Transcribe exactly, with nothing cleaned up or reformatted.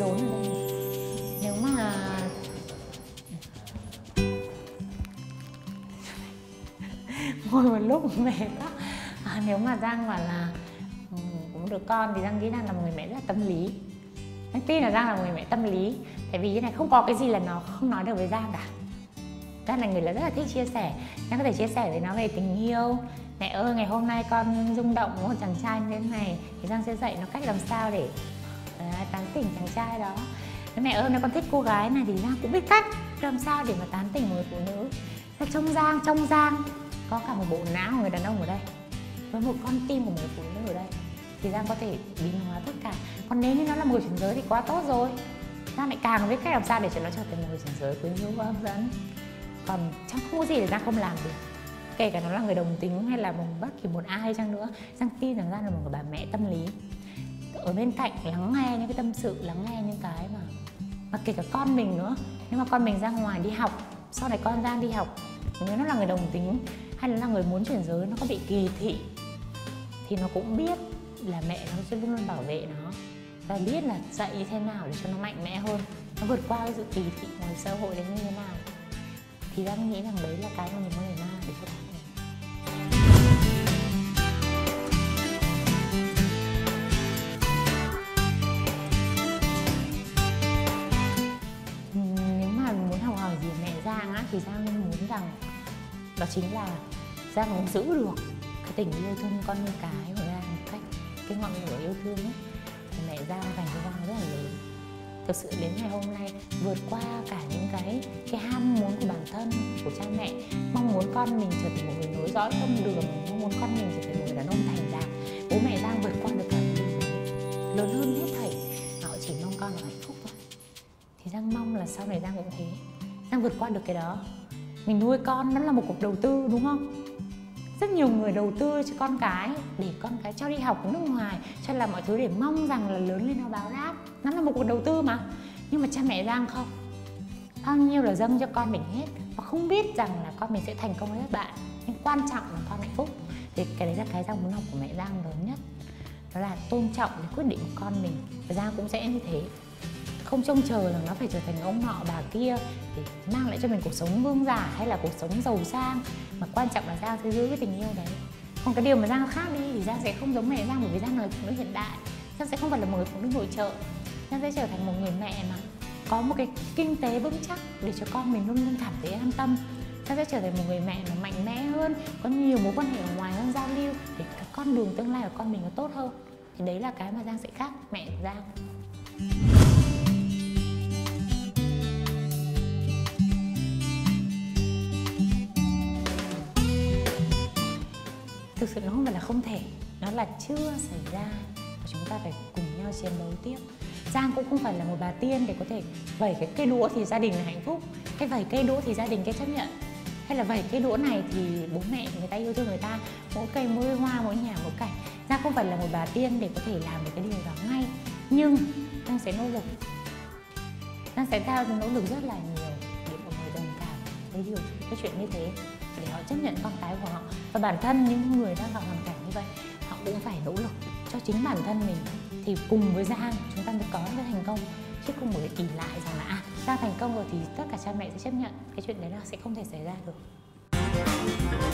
bối rối rồi đấy. Nếu mà ngồi một lúc mệt lắm. À, nếu mà Giang bảo là cũng được con thì Giang nghĩ Giang là một người mẹ rất là tâm lý. Anh tin là Giang là một người mẹ tâm lý. Tại vì thế này, không có cái gì là nó không nói được với Giang cả. Giang là người là rất là thích chia sẻ. Giang có thể chia sẻ với nó về tình yêu. Mẹ ơi, ngày hôm nay con rung động với một chàng trai như thế này thì Giang sẽ dạy nó cách làm sao để à, tán tỉnh chàng trai đó. Nếu mẹ ơi, nếu con thích cô gái này thì Giang cũng biết cách làm sao để mà tán tỉnh người phụ nữ. Trong Giang, trong Giang có cả một bộ não người đàn ông ở đây với một con tim của người phụ nữ ở đây, thì Giang có thể biến hóa tất cả. Còn nếu như nó là người chuyển giới thì quá tốt rồi, Giang lại càng biết cách làm sao để cho nó trở thành một người chuyển giới quyến rũ và hấp dẫn. Còn chẳng không có gì để Giang không làm được, kể cả nó là người đồng tính hay là một bất kỳ một ai chăng nữa. Giang tin rằng Giang là một người bà mẹ tâm lý, ở bên cạnh lắng nghe những cái tâm sự, lắng nghe những cái mà mà kể cả con mình nữa. Nếu mà con mình ra ngoài đi học, sau này con Giang đi học, nếu nó là người đồng tính hay là người muốn chuyển giới, nó có bị kỳ thị thì nó cũng biết là mẹ nó sẽ luôn luôn bảo vệ nó và biết là dạy như thế nào để cho nó mạnh mẽ hơn, nó vượt qua cái sự kỳ thị ngoài xã hội đến như thế nào. Thì Giang nghĩ rằng đấy là cái mà mình có thể làm để cho bạn mình. Nếu mà muốn học hỏi gì mẹ Giang á, thì Giang muốn rằng đó chính là Giang muốn giữ được cái tình yêu thương con như cái của Giang một cách, cái ngọn lửa yêu thương ấy thì mẹ Giang dành cho Giang rất là lớn. Thực sự đến ngày hôm nay, vượt qua cả những cái cái ham muốn của bản thân, của cha mẹ, mong muốn con mình trở thành một người nối dõi tông đường, mong muốn con mình trở thành một người đàn ông thành đạt, bố mẹ Giang vượt qua được cả những lớn hơn hết thảy, họ chỉ mong con là hạnh phúc thôi. Thì Giang mong là sau này Giang cũng thế, Giang vượt qua được cái đó. Mình nuôi con nó là một cuộc đầu tư, đúng không? Rất nhiều người đầu tư cho con cái, để con cái cho đi học ở nước ngoài, cho làm mọi thứ để mong rằng là lớn lên nó báo đáp. Nó là một cuộc đầu tư mà. Nhưng mà cha mẹ Giang không, bao nhiêu là dâng cho con mình hết, và không biết rằng là con mình sẽ thành công với các bạn, nhưng quan trọng là con hạnh phúc. Thì cái đấy là cái Giang muốn học của mẹ Giang lớn nhất, đó là tôn trọng cái quyết định của con mình. Và Giang cũng sẽ như thế, không trông chờ là nó phải trở thành ông họ bà kia để mang lại cho mình cuộc sống vương giả hay là cuộc sống giàu sang, mà quan trọng là Giang sẽ giữ cái tình yêu đấy. Còn cái điều mà Giang khác đi thì Giang sẽ không giống mẹ Giang, bởi vì Giang là phụ nữ hiện đại, Giang sẽ không phải là một người phụ nữ nội trợ, Giang sẽ trở thành một người mẹ mà có một cái kinh tế vững chắc để cho con mình luôn luôn cảm thấy an tâm. Giang sẽ trở thành một người mẹ mà mạnh mẽ hơn, có nhiều mối quan hệ ở ngoài hơn, giao lưu để cái con đường tương lai của con mình nó tốt hơn. Thì đấy là cái mà Giang sẽ khác mẹ Giang. Thực sự nó không phải là không thể, nó là chưa xảy ra và chúng ta phải cùng nhau chiến đấu tiếp. Giang cũng không phải là một bà tiên để có thể vẩy cái cây đũa thì gia đình là hạnh phúc, cái vẩy cây đũa thì gia đình cái chấp nhận, hay là vẩy cây đũa này thì bố mẹ người ta yêu thương người ta, mỗi cây mỗi hoa mỗi nhà mỗi cảnh. Giang không phải là một bà tiên để có thể làm được cái điều đó ngay, nhưng Giang sẽ nỗ lực, Giang sẽ thao nỗ lực rất là nhiều để mọi người đồng cảm với điều cái chuyện như thế, để họ chấp nhận con cái của họ. Và bản thân những người đang gặp hoàn cảnh như vậy, họ cũng phải nỗ lực cho chính bản thân mình, thì cùng với Giang chúng ta mới có cái thành công, chứ không bởi ỷ lại rằng là à, Giang thành công rồi thì tất cả cha mẹ sẽ chấp nhận. Cái chuyện đấy là sẽ không thể xảy ra được.